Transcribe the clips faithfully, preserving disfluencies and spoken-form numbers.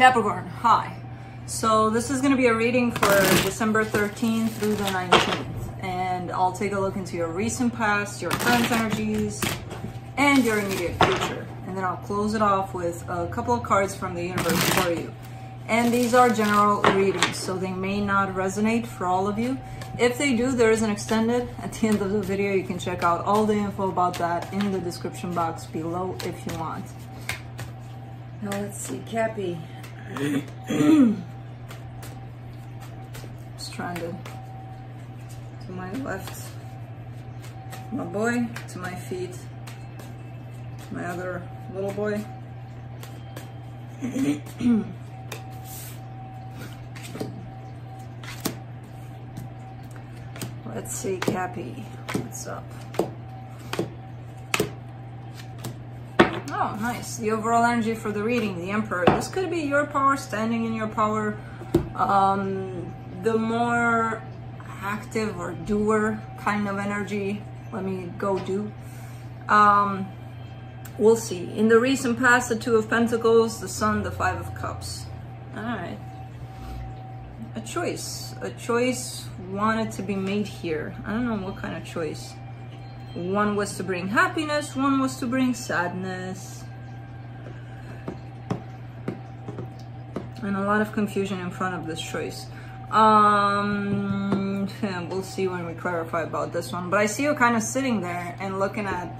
Capricorn, hi. So this is going to be a reading for December thirteenth through the nineteenth, and I'll take a look into your recent past, your current energies, and your immediate future. And then I'll close it off with a couple of cards from the universe for you. And these are general readings, so they may not resonate for all of you. If they do, there is an extended at the end of the video. You can check out all the info about that in the description box below if you want. Now let's see, Cappy. Stranded. To my left, my boy. To my feet, my other little boy. Let's see, Cappy, what's up? Oh, nice. The overall energy for the reading, the Emperor. This could be your power, standing in your power. Um, the more active or doer kind of energy. Let me go do. Um, we'll see. In the recent past, the Two of Pentacles, the Sun, the Five of Cups. All right. A choice. A choice wanted to be made here. I don't know what kind of choice. One was to bring happiness, one was to bring sadness. And a lot of confusion in front of this choice. Um, we'll see when we clarify about this one. But I see you kind of sitting there and looking at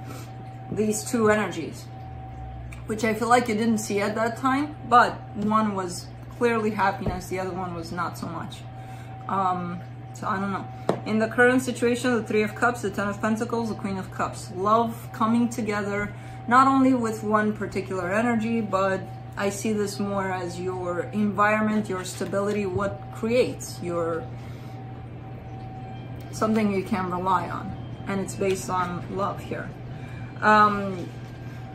these two energies, which I feel like you didn't see at that time. But one was clearly happiness, the other one was not so much. Um, so I don't know. In the current situation, the Three of Cups, the Ten of Pentacles, the Queen of Cups. Love coming together, not only with one particular energy, but I see this more as your environment, your stability, what creates your... something you can rely on. And it's based on love here. Um,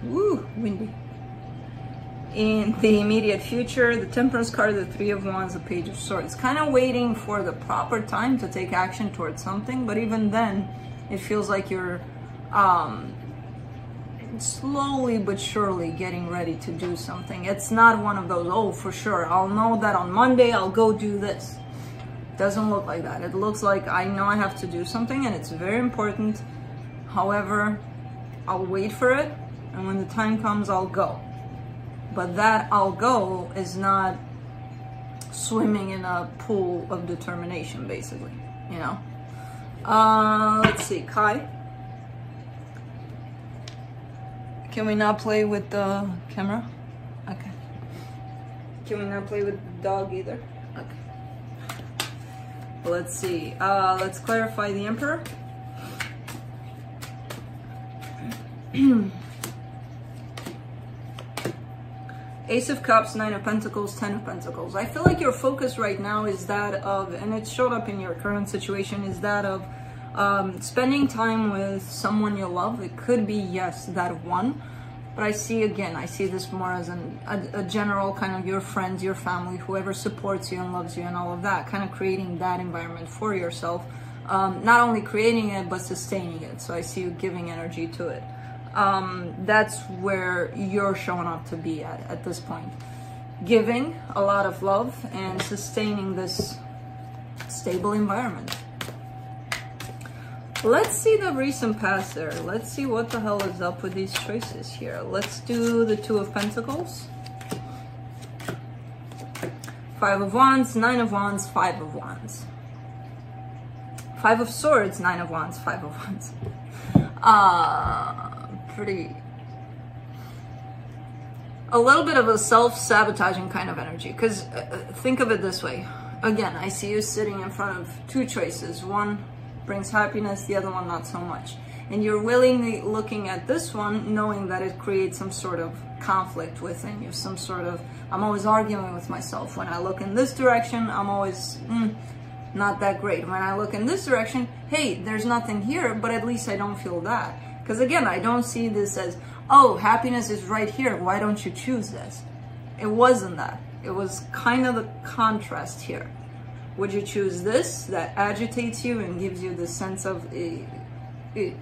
woo, windy. In the immediate future, the Temperance card, the Three of Wands, the Page of Swords. Kind of waiting for the proper time to take action towards something, but even then, it feels like you're um, slowly but surely getting ready to do something. It's not one of those, oh, for sure, I'll know that on Monday, I'll go do this. Doesn't look like that. It looks like I know I have to do something, and it's very important. However, I'll wait for it, and when the time comes, I'll go. But that I'll go is not swimming in a pool of determination, basically, you know? Uh, let's see, Kai. Can we not play with the camera? Okay. Can we not play with the dog either? Okay. Let's see. Uh, let's clarify the Emperor. Ace of Cups, Nine of Pentacles, Ten of Pentacles. I feel like your focus right now is that of, and it showed up in your current situation, is that of um, spending time with someone you love. It could be, yes, that one. But I see, again, I see this more as an, a, a general kind of your friends, your family, whoever supports you and loves you and all of that. Kind of creating that environment for yourself. Um, not only creating it, but sustaining it. So I see you giving energy to it. Um, that's where you're showing up to be at, at this point. Giving a lot of love and sustaining this stable environment. Let's see the recent past there. Let's see what the hell is up with these choices here. Let's do the Two of Pentacles. Five of Wands, Nine of Wands, Five of Wands. Five of Swords, Nine of Wands, Five of Wands. Uh... Pretty, a little bit of a self-sabotaging kind of energy, because uh, think of it this way. Again, I see you sitting in front of two choices. One brings happiness, the other one not so much. And you're willingly looking at this one, knowing that it creates some sort of conflict within you, some sort of, I'm always arguing with myself. When I look in this direction, I'm always mm, not that great. When I look in this direction, hey, there's nothing here, but at least I don't feel that. Because again, I don't see this as, oh, happiness is right here, why don't you choose this? It wasn't that. It was kind of the contrast here. Would you choose this that agitates you and gives you the sense of, e e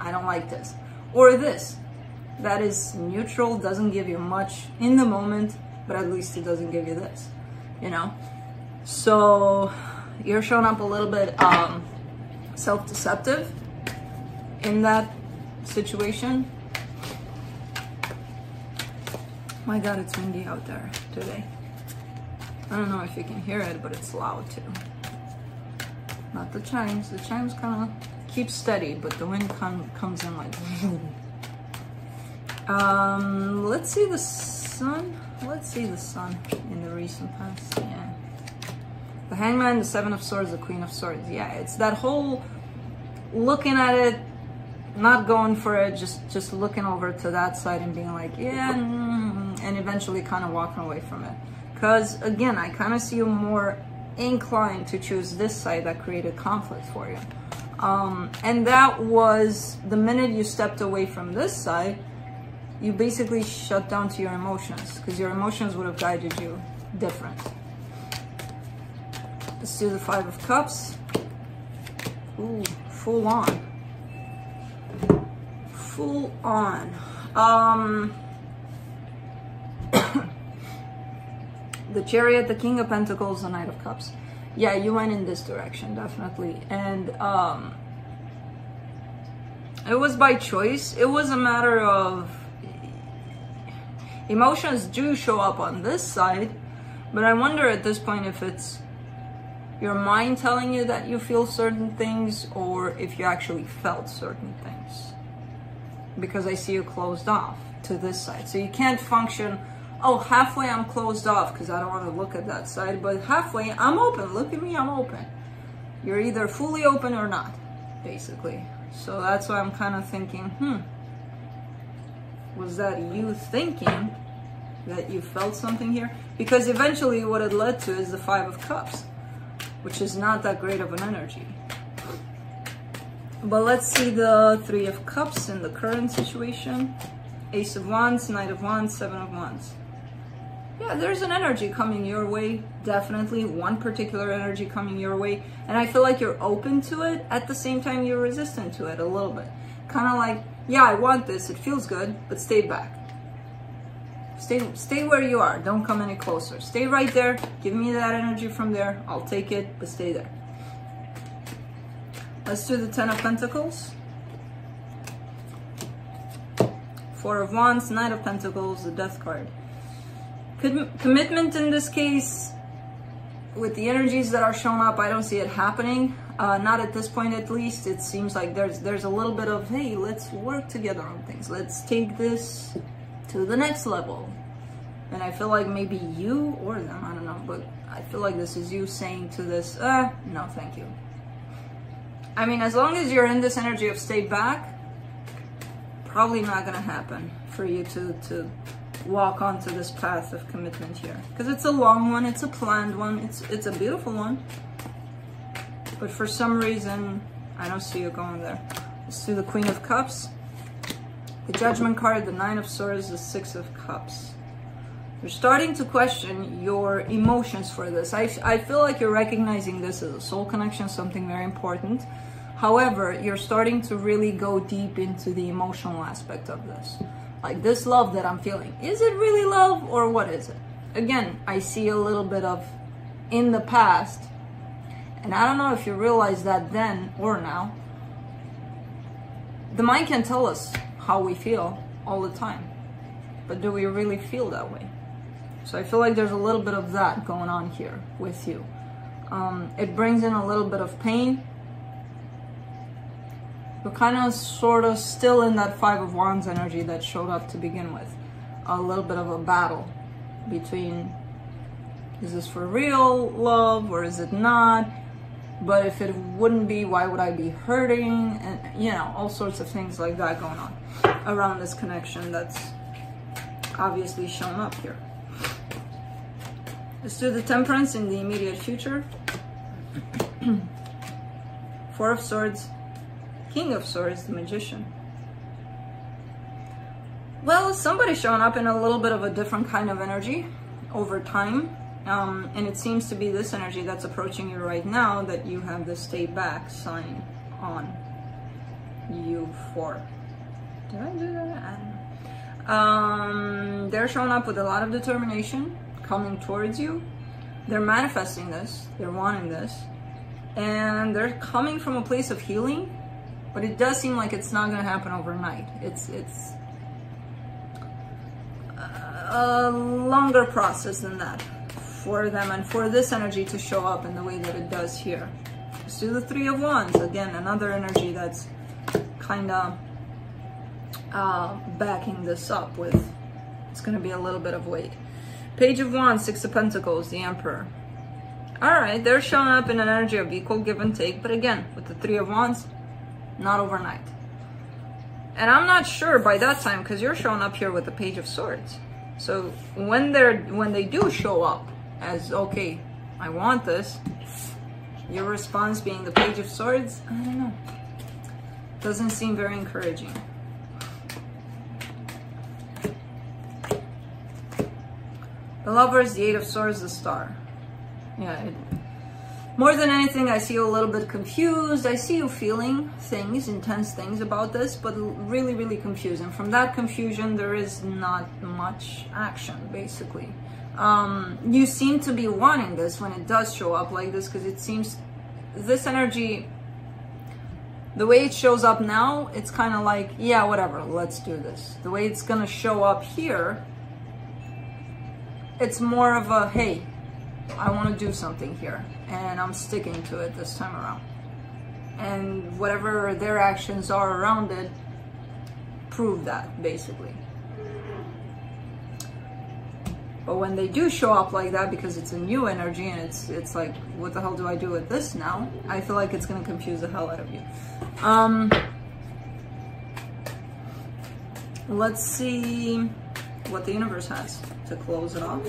I don't like this. Or this that is neutral, doesn't give you much in the moment, but at least it doesn't give you this, you know? So you're showing up a little bit um, self-deceptive in that situation. My God, it's windy out there today. I don't know if you can hear it, but it's loud too. Not the chimes. The chimes kind of keep steady, but the wind come, comes in like... um, let's see the sun. Let's see the sun in the recent past. Yeah. The Hangman, the Seven of Swords, the Queen of Swords. Yeah, it's that whole looking at it, not going for it, just, just looking over to that side and being like, yeah, mm, and eventually kind of walking away from it. Because, again, I kind of see you more inclined to choose this side that created conflict for you. Um, and that was the minute you stepped away from this side, you basically shut down to your emotions, because your emotions would have guided you different. Let's do the Five of Cups. Ooh, full on. Full on. Um... The Chariot, the King of Pentacles, the Knight of Cups. Yeah, you went in this direction, definitely. And um, it was by choice. It was a matter of... Emotions do show up on this side, but I wonder at this point if it's your mind telling you that you feel certain things, or if you actually felt certain things. Because I see you closed off to this side. So you can't function... Oh, halfway I'm closed off because I don't want to look at that side, but halfway I'm open. Look at me, I'm open. You're either fully open or not, basically. So that's why I'm kind of thinking, hmm, was that you thinking that you felt something here? Because eventually what it led to is the Five of Cups, which is not that great of an energy. But let's see the Three of Cups in the current situation. Ace of Wands, Knight of Wands, Seven of Wands. Yeah, there's an energy coming your way, definitely. One particular energy coming your way. And I feel like you're open to it. At the same time, you're resistant to it a little bit. Kind of like, yeah, I want this. It feels good, but stay back. Stay, stay where you are. Don't come any closer. Stay right there. Give me that energy from there. I'll take it, but stay there. Let's do the Ten of Pentacles. Four of Wands, Knight of Pentacles, the Death card. Could, commitment in this case, with the energies that are shown up, I don't see it happening. Uh, not at this point, at least. It seems like there's there's a little bit of, hey, let's work together on things. Let's take this to the next level. And I feel like maybe you or them, I don't know, but I feel like this is you saying to this, uh, no, thank you. I mean, as long as you're in this energy of stay back, probably not gonna happen for you to, to walk onto this path of commitment here. Because it's a long one, it's a planned one, it's, it's a beautiful one. But for some reason, I don't see you going there. Let's do the Queen of Cups, the Judgment card, the Nine of Swords, the Six of Cups. You're starting to question your emotions for this. I, I feel like you're recognizing this as a soul connection, something very important. However, you're starting to really go deep into the emotional aspect of this. Like this love that I'm feeling, is it really love or what is it? Again, I see a little bit of in the past, and I don't know if you realize that then or now. The mind can tell us how we feel all the time, but do we really feel that way? So I feel like there's a little bit of that going on here with you. Um, it brings in a little bit of pain. You're kind of sort of still in that Five of Wands energy that showed up to begin with. A little bit of a battle between, is this for real love or is it not? But if it wouldn't be, why would I be hurting? And, you know, all sorts of things like that going on around this connection that's obviously shown up here. Let's do the Temperance in the immediate future. Four of Swords. King of Swords, the Magician. Well, somebody's showing up in a little bit of a different kind of energy over time. Um, and it seems to be this energy that's approaching you right now that you have the stay back sign on you for. Did I do that? I don't know. Um, they're showing up with a lot of determination coming towards you. They're manifesting this, they're wanting this, and they're coming from a place of healing, but it does seem like it's not going to happen overnight. It's, it's a longer process than that for them and for this energy to show up in the way that it does here. Let's do the Three of Wands. Again, another energy that's kind of uh, backing this up with, it's going to be a little bit of weight. Page of Wands, Six of Pentacles, the Emperor. All right, they're showing up in an energy of equal give and take, but again, with the Three of Wands, not overnight. And I'm not sure by that time, because you're showing up here with the Page of Swords. So when they're when they do show up as, okay, I want this, your response being the Page of Swords, I don't know, doesn't seem very encouraging. The Lovers, the Eight of Swords, the Star. Yeah, it, more than anything, I see you a little bit confused. I see you feeling things, intense things about this, but really, really confused. And from that confusion, there is not much action, basically. Um, you seem to be wanting this when it does show up like this, because it seems this energy, the way it shows up now, it's kind of like, yeah, whatever, let's do this. The way it's going to show up here, it's more of a, hey, I want to do something here, and I'm sticking to it this time around. And whatever their actions are around it, prove that, basically. But when they do show up like that, because it's a new energy, and it's it's like, what the hell do I do with this now? I feel like it's going to confuse the hell out of you. Um, let's see what the universe has to close it off.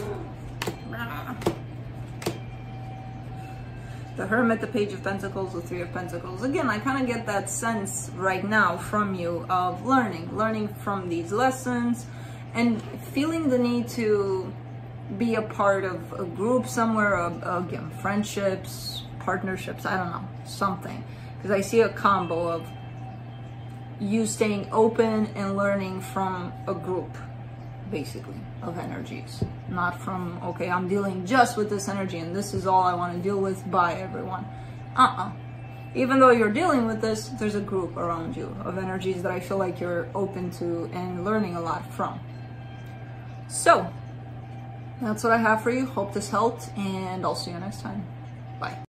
The Hermit, the Page of Pentacles, the Three of Pentacles. Again, I kind of get that sense right now from you of learning, learning from these lessons and feeling the need to be a part of a group somewhere, of, again, friendships, partnerships, I don't know, something. Because I see a combo of you staying open and learning from a group, basically, of energies. Not from, okay, I'm dealing just with this energy and this is all I want to deal with, by everyone. Uh-uh. Even though you're dealing with this, there's a group around you of energies that I feel like you're open to and learning a lot from. So, that's what I have for you. Hope this helped, and I'll see you next time. Bye.